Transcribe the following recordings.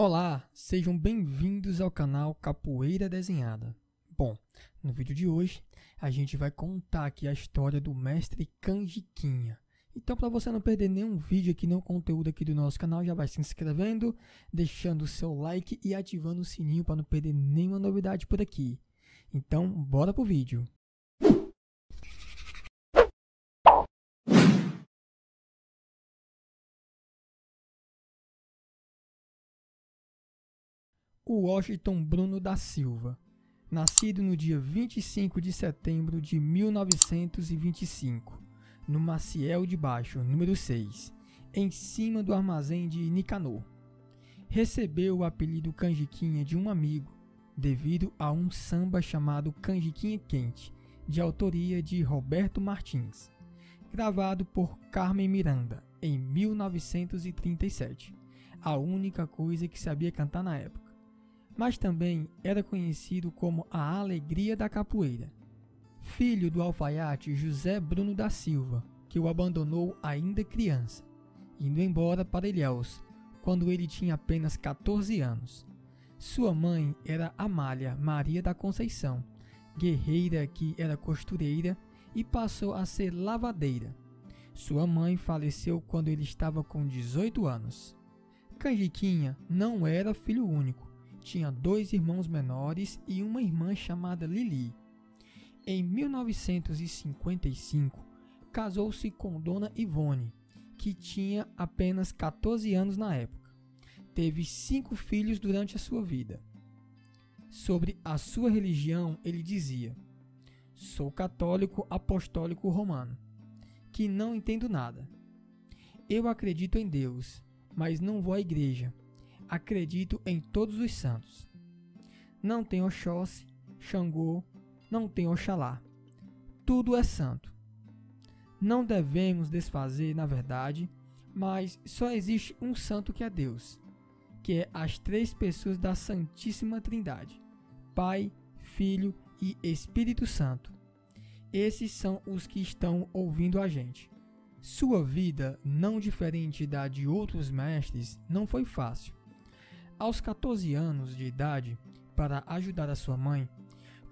Olá, sejam bem-vindos ao canal Capoeira Desenhada. Bom, no vídeo de hoje a gente vai contar aqui a história do Mestre Canjiquinha. Então, para você não perder nenhum vídeo aqui, nenhum conteúdo aqui do nosso canal, já vai se inscrevendo, deixando o seu like e ativando o sininho para não perder nenhuma novidade por aqui. Então, bora pro vídeo! O Washington Bruno da Silva, nascido no dia 25 de setembro de 1925, no Maciel de Baixo, número 6, em cima do armazém de Nicanor. Recebeu o apelido Canjiquinha de um amigo, devido a um samba chamado Canjiquinha Quente, de autoria de Roberto Martins, gravado por Carmen Miranda, em 1937, a única coisa que sabia cantar na época. Mas também era conhecido como A Alegria da Capoeira. Filho do alfaiate José Bruno da Silva, que o abandonou ainda criança, indo embora para Ilhéus, quando ele tinha apenas 14 anos. Sua mãe era Amália Maria da Conceição, guerreira que era costureira e passou a ser lavadeira. Sua mãe faleceu quando ele estava com 18 anos. Canjiquinha não era filho único. Tinha dois irmãos menores e uma irmã chamada Lili. Em 1955, casou-se com Dona Ivone, que tinha apenas 14 anos na época. Teve 5 filhos durante a sua vida. Sobre a sua religião, ele dizia: "Sou católico apostólico romano, que não entendo nada. Eu acredito em Deus, mas não vou à igreja. Acredito em todos os santos. Não tem Oxóssi, Xangô, não tem Oxalá. Tudo é santo. Não devemos desfazer, na verdade, mas só existe um santo que é Deus, que é as três pessoas da Santíssima Trindade, Pai, Filho e Espírito Santo. Esses são os que estão ouvindo a gente." Sua vida, não diferente da de outros mestres, não foi fácil. Aos 14 anos de idade, para ajudar a sua mãe,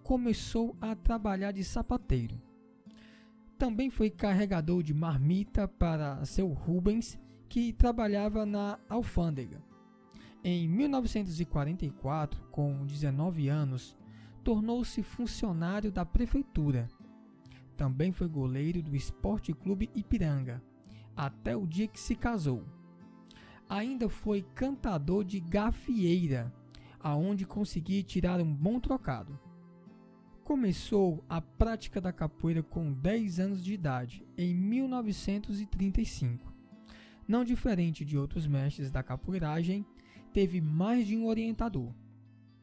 começou a trabalhar de sapateiro. Também foi carregador de marmita para seu Rubens, que trabalhava na alfândega. Em 1944, com 19 anos, tornou-se funcionário da prefeitura. Também foi goleiro do Esporte Clube Ipiranga, até o dia que se casou. Ainda foi cantador de gafieira, aonde conseguia tirar um bom trocado. Começou a prática da capoeira com 10 anos de idade, em 1935. Não diferente de outros mestres da capoeiragem, teve mais de um orientador.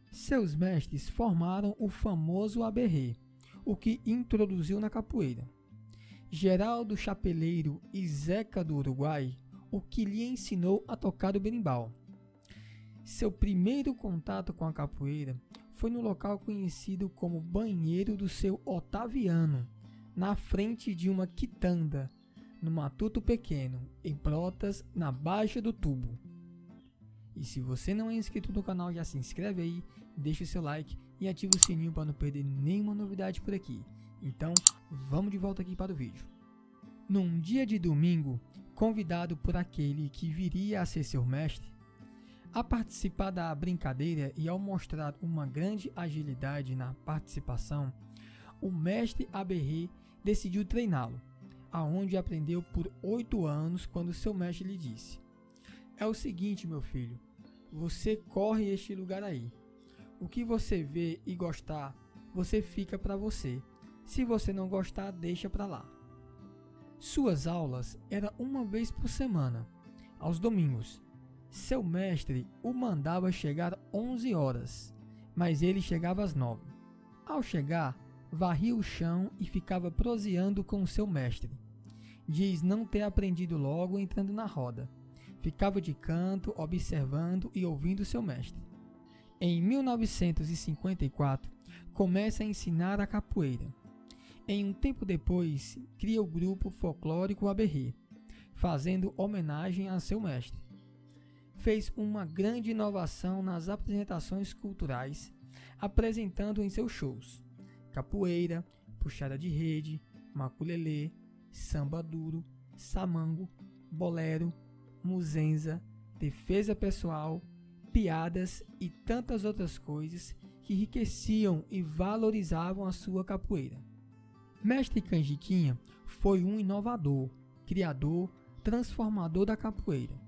Seus mestres formaram o famoso Aberrê, o que introduziu na capoeira. Geraldo Chapeleiro e Zeca do Uruguai, o que lhe ensinou a tocar o berimbau. Seu primeiro contato com a capoeira foi no local conhecido como banheiro do seu Otaviano, na frente de uma quitanda, no Matuto Pequeno, em Brotas, na Baixa do Tubo. E se você não é inscrito no canal, já se inscreve aí, deixa o seu like e ativa o sininho para não perder nenhuma novidade por aqui. Então, vamos de volta aqui para o vídeo. Num dia de domingo, convidado por aquele que viria a ser seu mestre, a participar da brincadeira e ao mostrar uma grande agilidade na participação, o mestre Aberrê decidiu treiná-lo, aonde aprendeu por 8 anos quando seu mestre lhe disse: "É o seguinte, meu filho, você corre este lugar aí. O que você vê e gostar, você fica para você. Se você não gostar, deixa para lá." Suas aulas eram uma vez por semana, aos domingos. Seu mestre o mandava chegar 11 horas, mas ele chegava às 9. Ao chegar, varria o chão e ficava proseando com seu mestre. Diz não ter aprendido logo entrando na roda. Ficava de canto, observando e ouvindo seu mestre. Em 1954, começa a ensinar a capoeira. Em um tempo depois, cria o grupo folclórico Aberrê, fazendo homenagem a seu mestre. fez uma grande inovação nas apresentações culturais, apresentando em seus shows capoeira, puxada de rede, maculelê, samba duro, samango, bolero, muzenza, defesa pessoal, piadas e tantas outras coisas que enriqueciam e valorizavam a sua capoeira. Mestre Canjiquinha foi um inovador, criador, transformador da capoeira.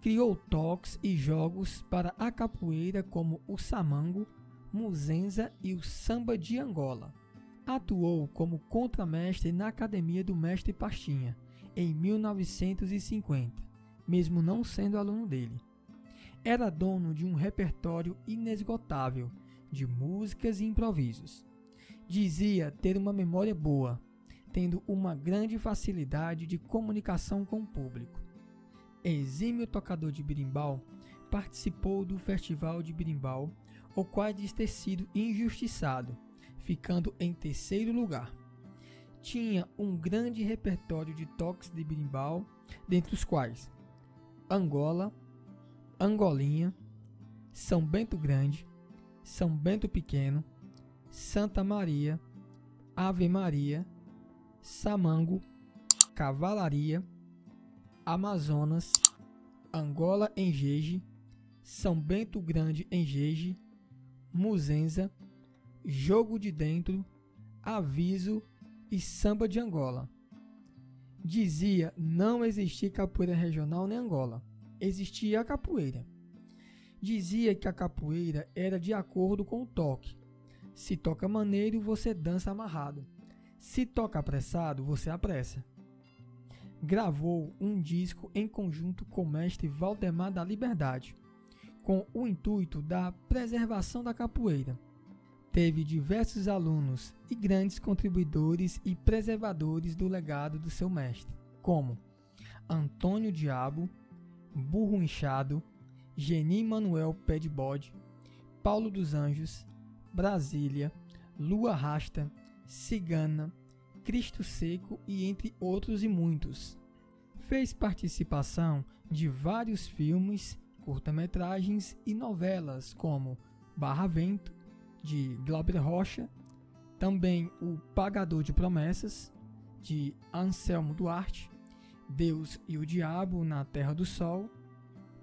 Criou toques e jogos para a capoeira como o samango, muzenza e o samba de Angola. Atuou como contramestre na academia do Mestre Pastinha em 1950, mesmo não sendo aluno dele. Era dono de um repertório inesgotável de músicas e improvisos. Dizia ter uma memória boa, tendo uma grande facilidade de comunicação com o público. Exímio tocador de berimbau, participou do Festival de Berimbau, o qual diz ter sido injustiçado, ficando em terceiro lugar. Tinha um grande repertório de toques de berimbau, dentre os quais Angola, Angolinha, São Bento Grande, São Bento Pequeno, Santa Maria, Ave Maria, samango, cavalaria, Amazonas, Angola em jeje, São Bento Grande em jeje, muzenza, jogo de dentro, aviso e samba de Angola. Dizia não existir capoeira regional nem Angola, existia a capoeira. Dizia que a capoeira era de acordo com o toque. Se toca maneiro, você dança amarrado. Se toca apressado, você apressa. Gravou um disco em conjunto com o Mestre Valdemar da Liberdade, com o intuito da preservação da capoeira. Teve diversos alunos e grandes contribuidores e preservadores do legado do seu mestre, como Antônio Diabo, Burro Inchado, Geni Manuel Pé de Bode, Paulo dos Anjos, Brasília, Lua Rasta, Cigana, Cristo Seco e entre outros e muitos. Fez participação de vários filmes, curta-metragens e novelas como Barravento, de Glauber Rocha, também O Pagador de Promessas, de Anselmo Duarte, Deus e o Diabo na Terra do Sol,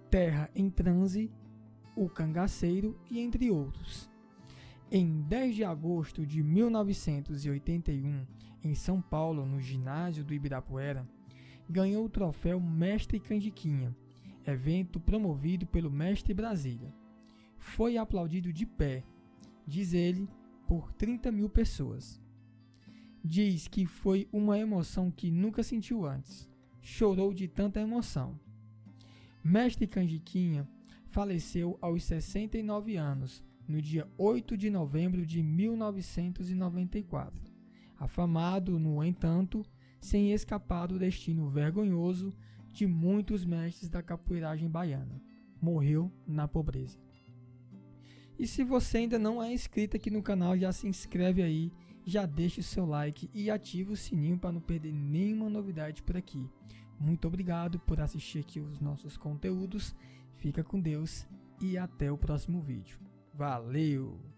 Terra em Transe, O Cangaceiro e entre outros. Em 10 de agosto de 1981, em São Paulo, no ginásio do Ibirapuera, ganhou o troféu Mestre Canjiquinha, evento promovido pelo Mestre Brasília. Foi aplaudido de pé, diz ele, por 30.000 pessoas. Diz que foi uma emoção que nunca sentiu antes. Chorou de tanta emoção. Mestre Canjiquinha faleceu aos 69 anos, no dia 8 de novembro de 1994, afamado, no entanto, sem escapar do destino vergonhoso de muitos mestres da capoeiragem baiana. Morreu na pobreza. E se você ainda não é inscrito aqui no canal, já se inscreve aí, já deixa o seu like e ativa o sininho para não perder nenhuma novidade por aqui. Muito obrigado por assistir aqui os nossos conteúdos, fica com Deus e até o próximo vídeo. Valeu!